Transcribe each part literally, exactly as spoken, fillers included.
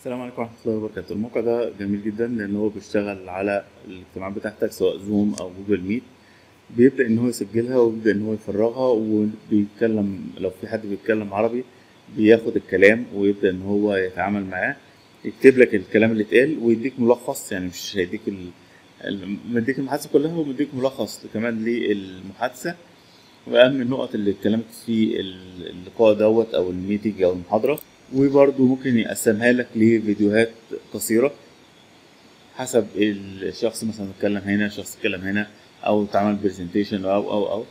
السلام عليكم ورحمة الله وبركاته. الموقع ده جميل جدا لأن هو بيشتغل على الاجتماعات بتاعتك سواء زوم أو جوجل ميت، بيبدأ إن هو يسجلها وبيبدأ إن هو يفرغها، وبيتكلم لو في حد بيتكلم عربي بياخد الكلام ويبدأ إن هو يتعامل معاه، يكتب لك الكلام اللي اتقال ويديك ملخص، يعني مش هيديك ال... مديك المحادثة كلها ومديك ملخص كمان للمحادثة وأهم النقط اللي اتكلمت في اللقاء دوت أو الميتنج أو المحاضرة. وبرضه ممكن يقسمها لك لفيديوهات قصيرة حسب الشخص، مثلا اتكلم هنا، شخص اتكلم هنا، أو اتعمل برزنتيشن أو أو أو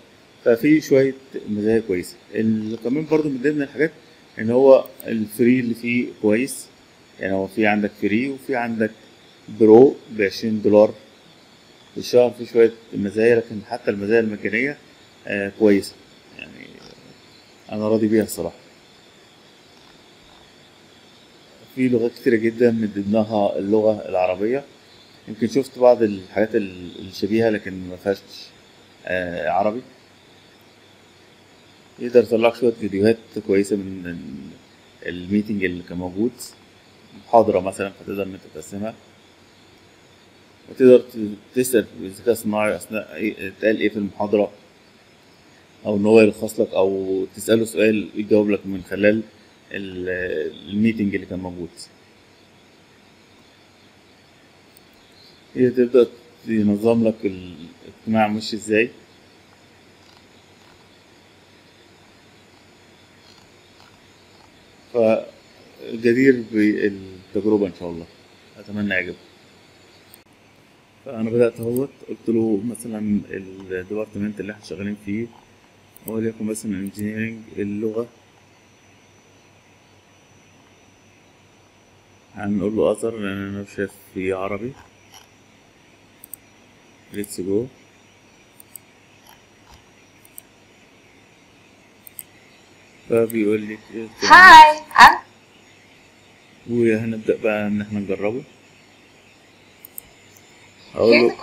ففي شوية مزايا كويسة. كمان برضه من ضمن الحاجات إن هو الفري اللي فيه كويس، يعني هو في عندك فري وفي عندك برو بعشرين دولار في الشهر، في شوية مزايا، لكن حتى المزايا المجانية آه كويسة، يعني أنا راضي بيها الصراحة. في لغات كتيرة جدا من ضمنها اللغة العربية، يمكن شفت بعض الحاجات الشبيهة لكن مفيهاش آه عربي. يقدر يطلعك شوية فيديوهات كويسة من الميتنج اللي كان موجود، محاضرة مثلا، فتقدر إن أنت تقسمها وتقدر تسأل الذكاء الصناعي أثناء اتقال إيه في المحاضرة، أو إن هو يلخص لك، أو تسأله سؤال يجاوب لك من خلال الميتنج اللي كان موجود. تبدأ ينظم لك الاجتماع مش ازاي، فجدير بالتجربة ان شاء الله، اتمنى يعجبك. فانا بدأت اهوت، قلت له مثلا الديبارتمنت اللي احنا شغالين فيه وليكن مثلا انجينيرنج، اللغة هنقول له اثر لان انا مش شايف في عربي، ليتس جو. فبيقول لي هاي ام، وهنبدا بقى ان احنا نجربه. هقول له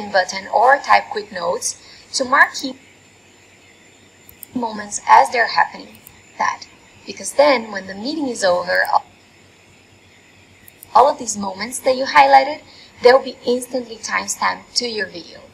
pin button or type quick notes to mark key moments as they're happening. That because then when the meeting is over, all of these moments that you highlighted, they'll be instantly timestamped to your video.